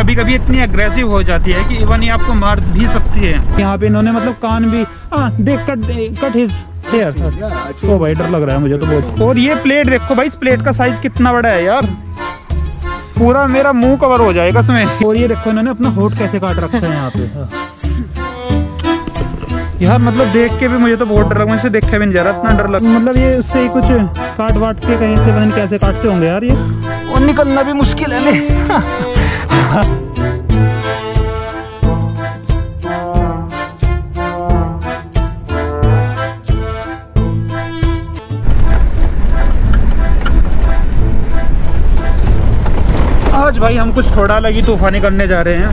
कभी कभी इतनी अग्रेसिव हो जाती है कि इवन ये आपको मार भी सकती है। यहाँ पे इन्होंने मतलब कान भी देख कट हिज हेयर। तो भाई डर लग रहा है मुझे तो बहुत। और ये प्लेट देखो भाई, इस प्लेट का साइज कितना बड़ा है यार, पूरा मेरा मुंह कवर हो जाएगा इसमें। और ये देखो इन्होंने अपना होंठ कैसे काट रखा है यहाँ पे यार, मतलब देख के भी मुझे तो बहुत डर लगा, मुझे देख के भी नहीं जा रहा, इतना डर लगा। मतलब ये उससे कुछ काट वाट के कहीं से बहन कैसे काटते होंगे यार ये, और निकलना भी मुश्किल है ले। आज भाई हम कुछ थोड़ा अलग ही तूफानी करने जा रहे हैं।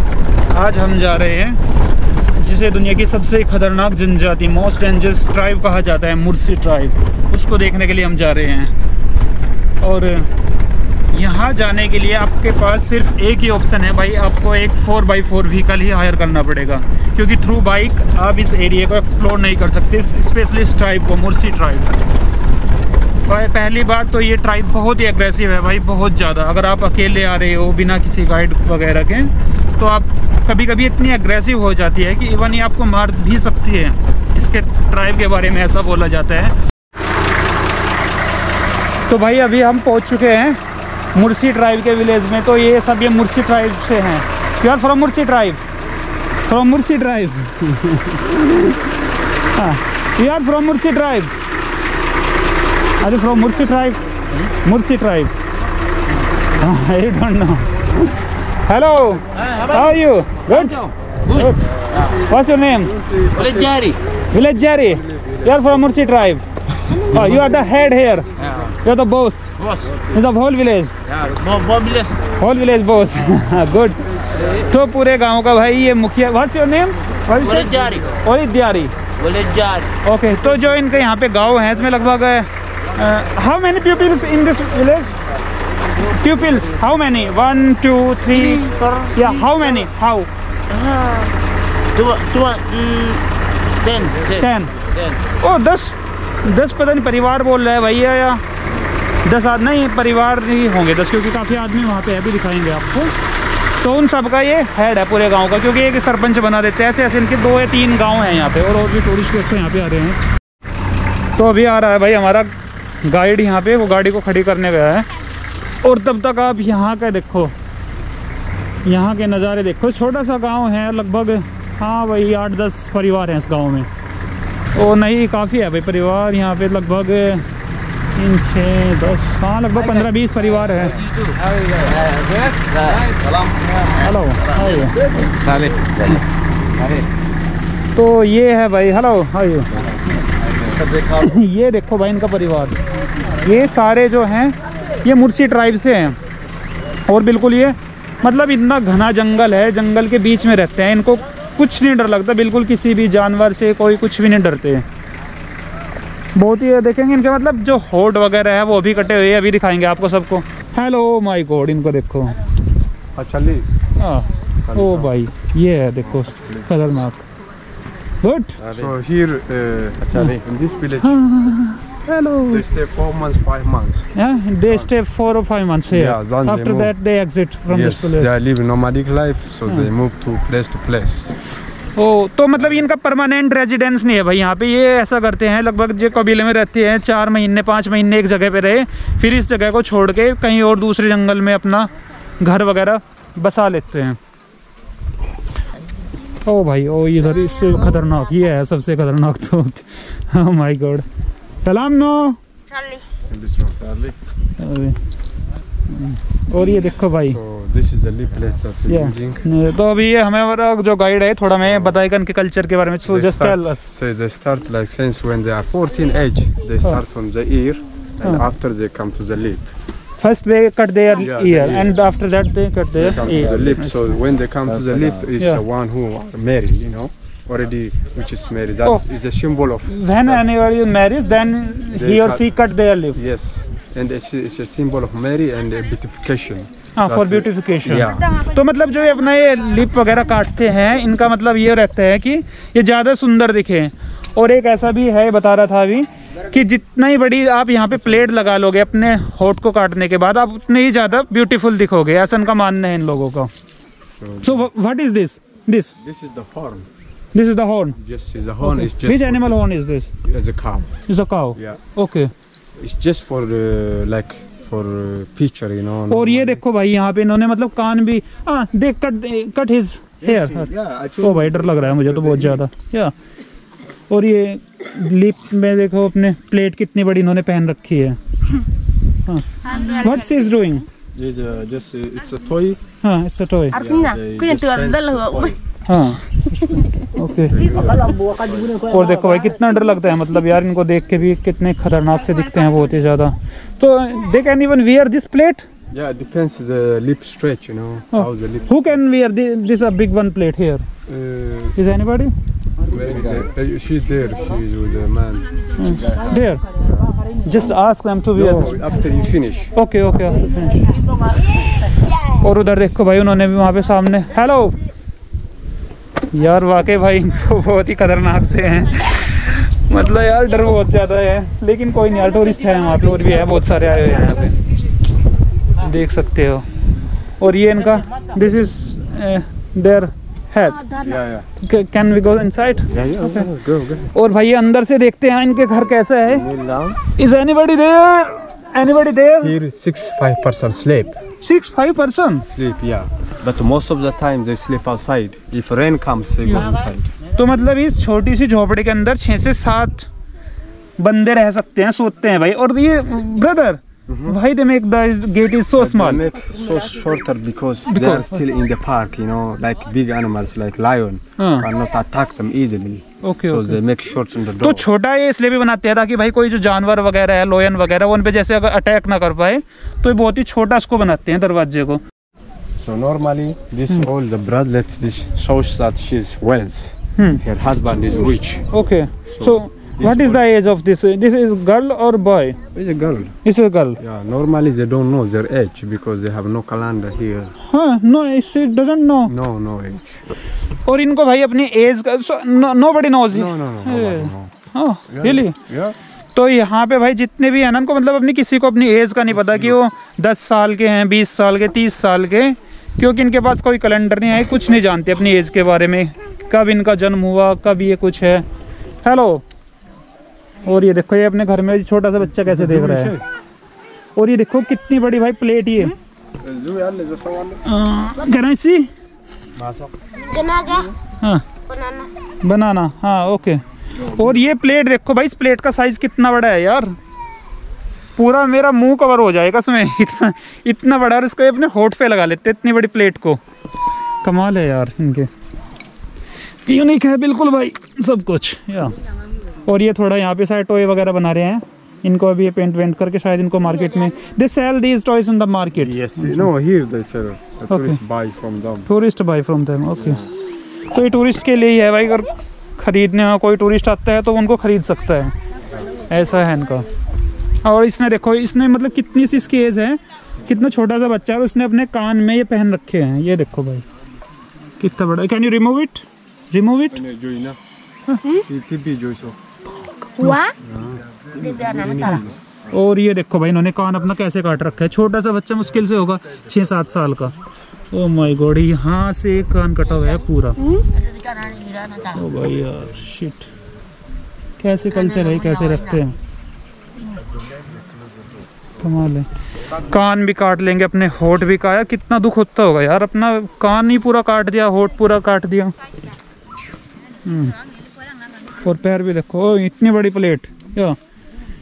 आज हम जा रहे हैं जिसे दुनिया की सबसे खतरनाक जनजाति, मोस्ट डेंजरस ट्राइब कहा जाता है, मुर्सी ट्राइब, उसको देखने के लिए हम जा रहे हैं। और यहाँ जाने के लिए आपके पास सिर्फ एक ही ऑप्शन है भाई, आपको एक 4x4 व्हीकल ही हायर करना पड़ेगा, क्योंकि थ्रू बाइक आप इस एरिया को एक्सप्लोर नहीं कर सकते, स्पेशली इस ट्राइब को, मुर्सी ट्राइब। पहली बात तो ये ट्राइब बहुत ही अग्रेसिव है भाई, बहुत ज़्यादा। अगर आप अकेले आ रहे हो बिना किसी गाइड वगैरह के, तो आप कभी कभी इतनी अग्रेसिव हो जाती है कि इवन ये आपको मार भी सकती है। इसके ट्राइब के बारे में ऐसा बोला जाता है। तो भाई अभी हम पहुंच चुके हैं मुर्सी ट्राइब के विलेज में। तो ये सब ये मुर्सी ट्राइब से हैं यार, from Mursi tribe, from Mursi tribe यार, फ्रॉम मुर्सी ट्राइब। अरे from Mursi tribe, Mursi tribe, I don't know. Hello, how are you? Good, good. What's your name? Village Jari, village Jari. You are from Mursi tribe, you are the head here, you are the boss, boss in the whole village, whole village boss. Good. तो पूरे गांव का भाई ये मुखिया। What's your name? Village Jari, village Jari, village Jari. Okay, तो जो इनके यहाँ पे गांव है इसमें लगभग how many pupils in this village? Pupils? How many? 1, 2, 3. Yeah. How many? How? 10. 10. Oh, 10. 10 पता नहीं परिवार बोल रहा है भैया, या 10 आदमी नहीं, परिवार नहीं होंगे 10, क्योंकि काफ़ी आदमी वहाँ पे अभी दिखाएंगे आपको। तो उन सब का ये हेड है पूरे गांव का, क्योंकि एक सरपंच बना देते हैं ऐसे ऐसे। इनके 2 या 3 गांव हैं यहाँ पे, और भी टूरिस्ट लोग यहाँ पे आ रहे हैं। तो अभी आ रहा है भाई हमारा गाइड यहाँ पे, वो गाड़ी को खड़ी करने गया है। और तब तक आप यहाँ का देखो, यहाँ के नज़ारे देखो। छोटा सा गांव है लगभग, हाँ वही 8-10 परिवार हैं इस गांव में। और नहीं काफ़ी है भाई परिवार यहाँ पे, लगभग 3, 6, 10, हाँ लगभग 15-20 परिवार हैं। हेलो, तो ये है भाई। Hello, hi. ये देखो भाई इनका परिवार, ये सारे जो हैं ये मुर्सी ट्राइब से हैं। और बिल्कुल ये मतलब इतना घना जंगल है, जंगल के बीच में रहते हैं, इनको कुछ नहीं डर लगता बिल्कुल, किसी भी जानवर से कोई कुछ भी नहीं डरते। बहुत ही देखेंगे इनके मतलब जो होंठ वगैरह है वो भी कटे हुए हैं, अभी दिखाएंगे आपको सबको। हेलो माय गॉड, इनको देखो। अच्छा ली, ओ भाई ये है देखो खतरनाक। Good. So here, in this village, hello. They stay 4 months, 5 months. Yeah, they stay 4 or 5 months here. Yeah, then after they that they exit from this village. Yes, they live nomadic life, so they move to place. Oh, तो मतलब इनका permanent residence नहीं है भाई यहाँ पे। ये ऐसा करते हैं लगभग, जो कबीले में रहते हैं 4 महीने 5 महीने एक जगह पे रहे, फिर इस जगह को छोड़ के कहीं और दूसरे जंगल में अपना घर वगैरह बसा लेते हैं। ओ भाई, ओ इधर इससे खतरनाक ये है, सबसे खतरनाक तो। My god. सलाम नो। और ये देखो भाई, तो अभी ये हमें जो गाइड है थोड़ा मैं बताएगा इनके कल्चर के बारे में। So just tell us. So they start like since when they are 14 age, they start from the ear and after they come to the lip. First they cut their ear and after that they cut their ear. The lip. So when they come to the lip, is the one who are married, you know, already which is married. That is a symbol of. When anybody marries, then he or she cut their lip. Yes, and it's a symbol of marriage and beautification. हाँ, for beautification. तो मतलब जो ये अपना ये lip वगैरह काटते हैं, इनका मतलब ये रहता है कि ये ज़्यादा सुंदर दिखे। और एक ऐसा भी है, बता रहा था अभी, कि जितना ही बड़ी आप यहाँ पे प्लेट लगा लोगे अपने होंठ को काटने के बाद, आप उतने ही ज़्यादा ब्यूटीफुल दिखोगे, ऐसा इनका मानना है इन लोगों का। So what is this? This is the horn. This is the horn. Yes, the horn is just. Which animal horn is this? It's a cow. It's a cow. Yeah. Okay. It's just for like for picture, you know. और ये देखो भाई यहाँ पे इन्होंने मतलब कान भी हाँ they cut his hair. ओ भाई डर लग रहा है मुझे तो बहुत ज़्यादा. या और ये लिप में देखो अपने प्लेट कितनी बड़ी इन्होंने पहन रखी है. What's he doing? Just it's a toy. हाँ it's a toy. हाँ ओके. और देखो भाई कितना डर लगता है मतलब यार इनको देख के भी कितने खतरनाक से दिखते हैं बहुत ही ज्यादा. तो they can even wear this plate? Yeah, it depends the lip stretch, you know. How the lip. Who can wear this a big one plate here? Is anybody? She's there. She's with a man. There. Just ask them to wear. After you finish. Okay, okay, after finish. और उधर देखो भाई उन्होंने भी वहाँ पे सामने. Hello. यार वाकई भाई इनको बहुत ही खतरनाक से हैं मतलब यार डर बहुत ज़्यादा है. लेकिन कोई नहीं यार टूरिस्ट है वहाँ पे और भी है बहुत सारे आए हुए हैं यहाँ पे देख सकते हो. और ये इनका this is their head. Can we go inside? और भाई अंदर से देखते हैं इनके घर कैसा है. Is anybody there? Anybody there? Here 65% sleep. 65% sleep, yeah. But most of the time they sleep outside. If rain comes, they go inside. तो मतलब इस छोटी सी झोपड़ी के अंदर 6 से 7 बंदे रह सकते हैं, सोते हैं भाई. और ये brother why they make the gate is so small? They make so shorter because they are still in the park, you know, like big animals like lion cannot attack them easily. Okay, so they make shorts in the door. तो छोटा ये इसलिए भी बनाते हैं ताकि भाई कोई जो जानवर वगैरह है लोयन वगैरह उन पे जैसे अगर अटैक ना कर पाए तो ये बहुत ही छोटा इसको बनाते हैं दरवाजे को. So normally this all the bride this shows that she's wealth. Her husband is rich. Okay. So what is the age of this? This is girl or boy? It's a girl. It's a girl. Yeah. Normally they don't know their age because they have no calendar here. हाँ, no, she doesn't know. No, no age. और इनको भाई अपनी as का nobody knows. No, no, no, nobody knows. Oh, really? Yeah. तो यहाँ पे भाई जितने भी हैं ना उनको मतलब अपनी किसी को अपनी एज का नहीं पता कि वो 10 साल के हैं, 20 साल के, 30 साल के, क्योंकि इनके पास कोई कैलेंडर नहीं है, कुछ नहीं जानते अपनी एज के बारे में, कब इनका जन्म हुआ, कब ये कुछ है. हेलो. और ये देखो ये अपने घर में छोटा सा बच्चा कैसे देख रहा है. और ये देखो कितनी बड़ी भाई प्लेट ये. हाँ बनाना. हाँ ओके. और ये प्लेट देखो भाई इस प्लेट का साइज कितना बड़ा है यार. पूरा मेरा मुंह कवर हो जाएगा इसमें इतना बड़ा. और इसको ये अपने होठ पे लगा लेते हैं इतनी बड़ी प्लेट को. कमाल है यार इनके. यूनिक है बिल्कुल भाई सब कुछ. या और ये थोड़ा यहाँ पे सारे टॉय वगैरह बना रहे हैं. इनको अभी ये पेंट वेंट करके शायद इनको मार्केट में they sell these toys in the market. Yes no here they sell. Tourist buy from them. Tourist buy from them. Okay. तो ये टूरिस्ट के लिए ही है भाई. अगर खरीदने कोई टूरिस्ट आता है तो उनको खरीद सकता है. ऐसा है इनका. और इसने देखो इसने मतलब कितनी सी इसकी एज है. कितना छोटा सा बच्चा है और उसने अपने कान में ये पहन रखे हैं. ये देखो भाई कितना बड़ा. Can you remove it? Remove it. और ये देखो भाई इन्होंने कान अपना कैसे काट रखा है. छोटा सा बच्चा मुश्किल से होगा 6-7 साल का. ओ माय गॉड यहाँ से कान कटा हुआ है पूरा. ओ भाई यार शिट. कैसे कल्चर है, कैसे रखते हैं. कमाल है. कान भी काट लेंगे अपने, होठ भी काया. कितना दुख होता होगा यार. अपना कान ही पूरा काट दिया, होठ पूरा काट दिया. और पैर भी देखो. इतनी बड़ी प्लेट. या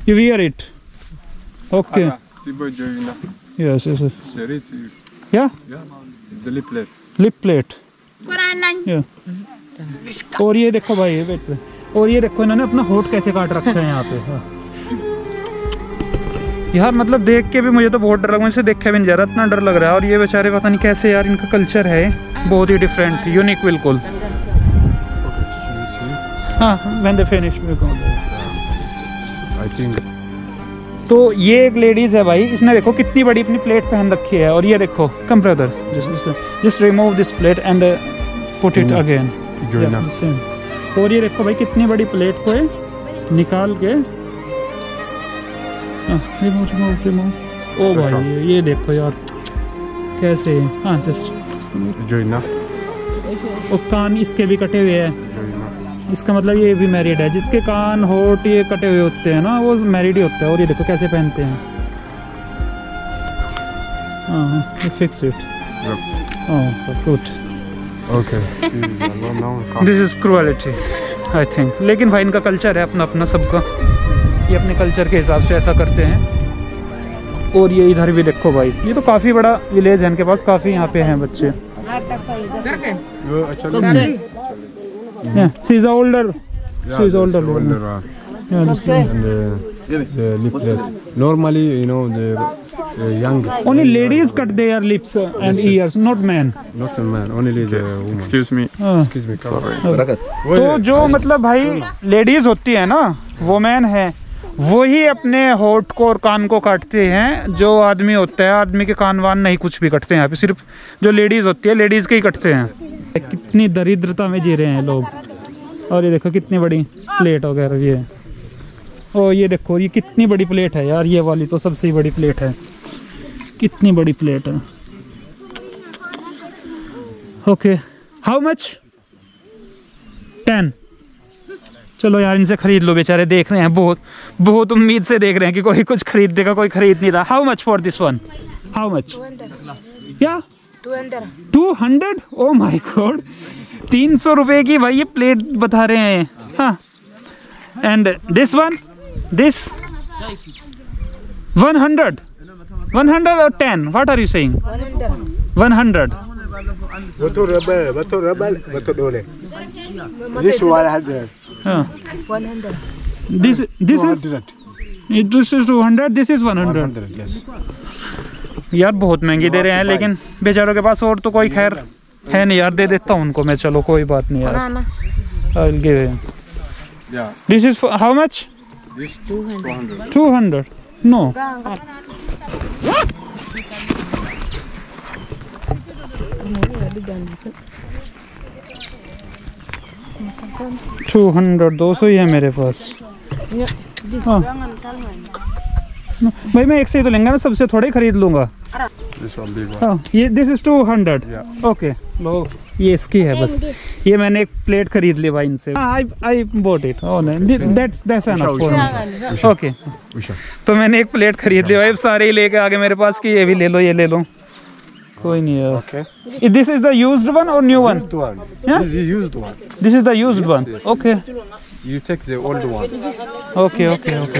you wear it? Okay. Yes yes yeah the lip plate. Lip plate. और ये देखो भाई ये. और ये देखो इन्होंने अपना होठ कैसे काट रखा है यहाँ पे. यार मतलब देख के भी मुझे तो बहुत डर लगा. मुझे देखा भी नहीं जा रहा, इतना डर लग रहा है. और ये बेचारे पता नहीं कैसे यार इनका कल्चर है बहुत ही डिफरेंट, यूनिक बिल्कुल. हाँ when they finish we go. I think. तो ये एक लेडीज़ है भाई. इसने देखो कितनी बड़ी अपनी प्लेट पहन रखी है. और ये देखो come brother just remove this plate and put it again. और ये देखो भाई कितनी बड़ी प्लेट को है निकाल के. Remove remove remove. ओ भाई ये देखो यार कैसे. हाँ जस्ट और कान इसके भी कटे हुए हैं, इसका मतलब ये भी मैरिड है। जिसके कान होट ये कटे हुए होते हैं ना, वो मैरिड ही होता है। और ये देखो कैसे पहनते हैं, fix it. Good, okay, this is cruelty I think. लेकिन भाई इनका कल्चर है अपना अपना सबका, ये अपने कल्चर के हिसाब से ऐसा करते हैं। और ये इधर भी देखो भाई, ये तो काफ़ी बड़ा विलेज है इनके पास, काफ़ी यहाँ पे हैं बच्चे। She is older, she is older. Normally, you know, the young only ladies cut their lips and ears, not men. Not a man, only the woman. Excuse me. Sorry. तो जो मतलब भाई लेडीज होती है ना, वोमेन है, वो ही अपने होठ को और कान को काटते हैं। जो आदमी होता है, आदमी के कान वान नहीं कुछ भी कटते हैं। यहाँ पे सिर्फ जो लेडीज होती है, लेडीज के ही कटते हैं। कितनी दरिद्रता में जी रहे हैं लोग। और ये देखो कितनी बड़ी प्लेट वगैरह ये है। ओ ये देखो, ये कितनी बड़ी प्लेट है यार, ये वाली तो सबसे बड़ी प्लेट है। कितनी बड़ी प्लेट है। Okay, how much? 10। चलो यार इनसे खरीद लो, बेचारे देख रहे हैं, बहुत बहुत उम्मीद से देख रहे हैं कि कोई कुछ खरीद देगा, कोई खरीद नहीं रहा। How much for this one? How much? क्या 200? ओ माई गॉड, 300 रुपये की भाई ये प्लेट बता रहे हैं। हाँ, and this one, this 110. What are you saying? 100. This 100. This is 200. This is 100. Yes. यार बहुत महंगी दे रहे हैं, लेकिन बेचारों के पास और तो कोई खैर है नहीं यार। दे देता हूँ उनको मैं, चलो कोई बात नहीं यार। I'll give him. Yeah. This is for how much? This 200. 200. No. What? 200, 200 ही है मेरे पास। हाँ। भाई मैं एक से ही तो लेंगे, मैं सबसे थोड़े खरीद लूँगा। हाँ, ये this is 200. Okay. लो ये इसकी है बस, ये मैंने एक प्लेट खरीद ली भाई इनसे। I bought it, that's enough. Okay, तो मैंने एक प्लेट खरीद ली भाई, सारे ही लेके आगे मेरे पास कि ये भी ले लो, ये ले लो। कोई नहीं है। Okay, this is the used one और new one? This is the used one. Okay, you take the old one. Okay okay okay,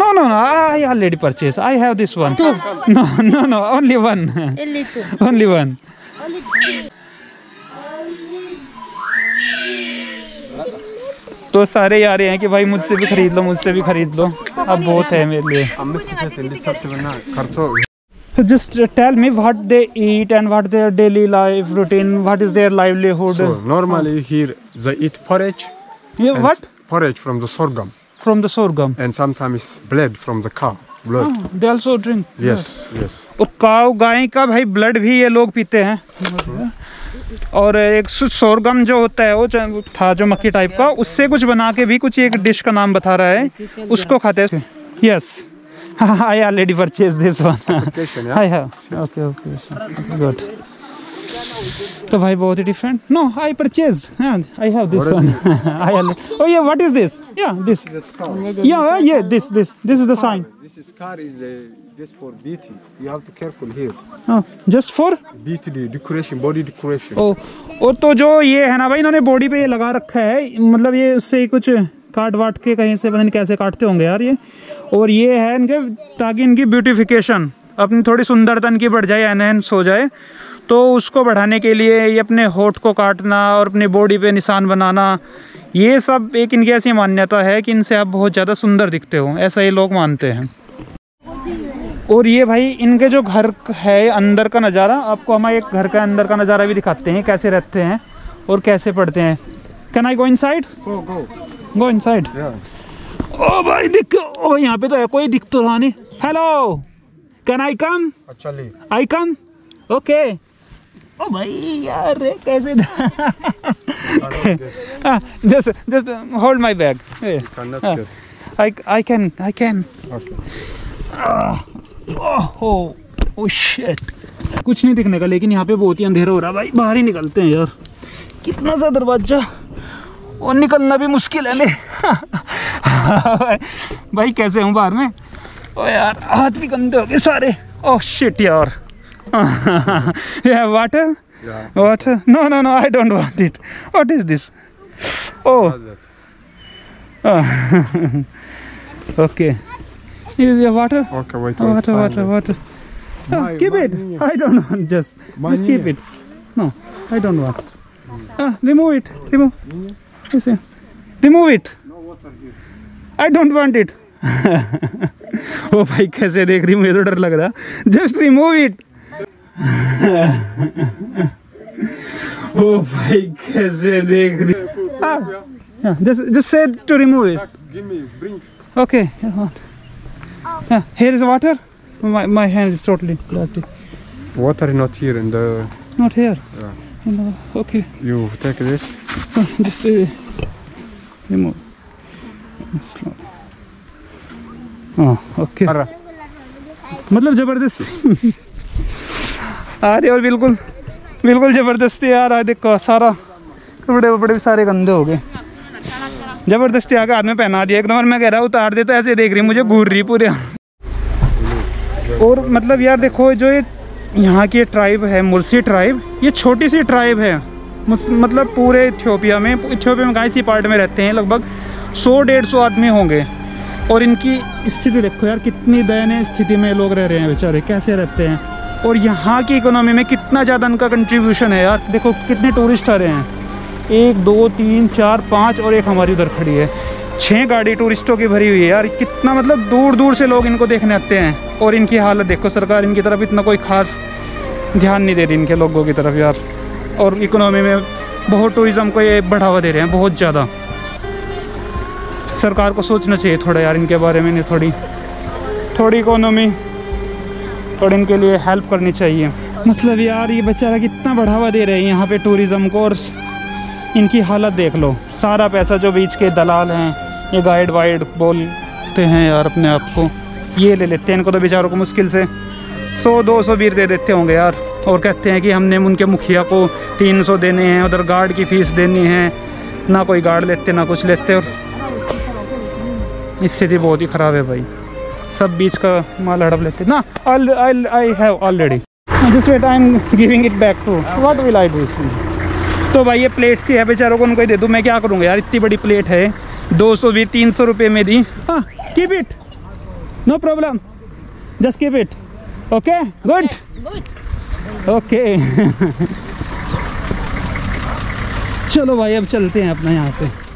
no no no, I already purchase, I have this one. No no no, only one, only one. तो सारे यार हैं कि भाई मुझसे भी खरीद लो, मुझसे भी खरीद लो, अब बहुत है मेरे लिए। Just tell me what they eat and what their daily life routine, what is their livelihood. Normally here they eat porridge. ये what? Porridge from the sorghum. From the sorghum and sometimes blood from the cow. Blood. Oh, they also drink. Yes, yes. और cow गाय का भाई blood भी ये लोग पीते हैं। और एक सोरगम जो होता है, वो था जो मक्खी टाइप का, उससे कुछ बना के भी कुछ एक डिश का नाम बता रहा है, उसको खाते हैं। Yes, I already purchased this one. I have. Okay, okay, good. तो भाई बहुत ही different. No, I purchased. I have this one. I already. Oh yeah, what is this? Yeah, this. Yeah, this is the sign. This scar is just for beauty. You have to careful here. हाँ, just for beauty decoration, body decoration. ओ तो जो ये है ना भाई, इन्होंने body पे ये लगा रखा है, मतलब ये उससे कुछ काट वाट के कहीं से, पता नहीं कैसे काटते होंगे यार ये। और ये है इनके, ताकि इनकी ब्यूटिफिकेशन, अपनी थोड़ी सुंदरता इनकी बढ़ जाए, एनहेंस हो जाए। तो उसको बढ़ाने के लिए ये अपने होठ को काटना और अपने बॉडी पे निशान बनाना, ये सब एक इनकी ऐसी मान्यता है कि इनसे आप बहुत ज़्यादा सुंदर दिखते हो, ऐसा ये लोग मानते हैं। और ये भाई इनके जो घर है अंदर का नज़ारा, आपको हम एक घर का अंदर का नज़ारा भी दिखाते हैं, कैसे रहते हैं और कैसे पढ़ते हैं। Can I go inside? Go go go inside. ओ भाई दिख, ओ भाई यहाँ पे तो है कोई, दिख तो रहा नहीं। Hello, can I come? I come? Okay. ओ भाई यार कैसे just hold my bag. I can. Oh shit, कुछ नहीं दिखने का, लेकिन यहाँ पे बहुत ही अंधेरा हो रहा है भाई, बाहर ही निकलते हैं यार, कितना सा दरवाज़ा और निकलना भी मुश्किल है ले। भाई कैसे हूँ बाहर में, ओ यार हाथ भी गंदे हो गए सारे, ओह शिट यार। Yeah water water, no no no I don't want it, what is this, oh okay is yeah water, okay water water water water, keep it, I don't want, just keep it, no I don't want, remove it, remove, remove it, I don't want it। ओ भाई कैसे देख रही, मुझे तो डर लग रहा, जस्ट रिमूव इट। ओ भाई कैसे देख रही, just said to remove it, give me drink, okay, here is water, my hand is totally dirty, water not here in the, not here, yeah. No, okay. You take this. Just remove. Slow. Oh, okay. मतलब जबरदस्ती आ रही और बिल्कुल बिल्कुल जबरदस्ती यार, आ देखो सारा कपड़े वपड़े भी सारे गंदे हो गए, जबरदस्ती आके हाथ में पहना दिया एकदम, और मैं कह रहा हूँ उतार देता, ऐसे देख रही मुझे घूर रही पूरे। और मतलब यार देखो जो ये यहाँ की ट्राइब है मुर्सी ट्राइब, ये छोटी सी ट्राइब है, मतलब पूरे इथियोपिया में गाइस ये पार्ट में रहते हैं लगभग 100-150 आदमी होंगे, और इनकी स्थिति देखो यार कितनी दयनीय स्थिति में लोग रह रहे हैं बेचारे, कैसे रहते हैं, और यहाँ की इकोनॉमी में कितना ज़्यादा इनका कंट्रीब्यूशन है यार, देखो कितने टूरिस्ट आ रहे हैं, 1 2 3 4 5 और एक हमारी उधर खड़ी है, 6 गाड़ी टूरिस्टों की भरी हुई है यार, कितना मतलब दूर दूर से लोग इनको देखने आते हैं, और इनकी हालत देखो, सरकार इनकी तरफ इतना कोई खास ध्यान नहीं दे रही इनके लोगों की तरफ यार, और इकोनॉमी में बहुत टूरिज़्म को ये बढ़ावा दे रहे हैं बहुत ज़्यादा, सरकार को सोचना चाहिए थोड़ा यार इनके बारे में, थोड़ी इकोनॉमी थोड़ी इनके लिए हेल्प करनी चाहिए, मतलब यार ये बेचारा कितना बढ़ावा दे रहे हैं यहाँ पर टूरिज़्म को, और इनकी हालत देख लो, सारा पैसा जो बीच के दलाल हैं ये गाइड वाइड बोलते हैं यार अपने आप को, ये ले लेते हैं, इनको तो बेचारों को मुश्किल से 100-200 बीर दे देते होंगे यार, और कहते हैं कि हमने उनके मुखिया को 300 देने हैं, उधर गार्ड की फ़ीस देनी है, ना कोई गार्ड लेते ना कुछ लेते, और स्थिति बहुत ही ख़राब है भाई, सब बीच का माल हड़प लेते ना, I have already just wait, I am giving it back to, what will I do. तो भाई ये प्लेट सी है बेचारों को, उनको ही दे दूँ, मैं क्या करूँगा यार, इतनी बड़ी प्लेट है, 200-300 रुपये में दी, हाँ keep it, no problem, just keep it, okay good okay. चलो भाई अब चलते हैं अपना यहाँ से।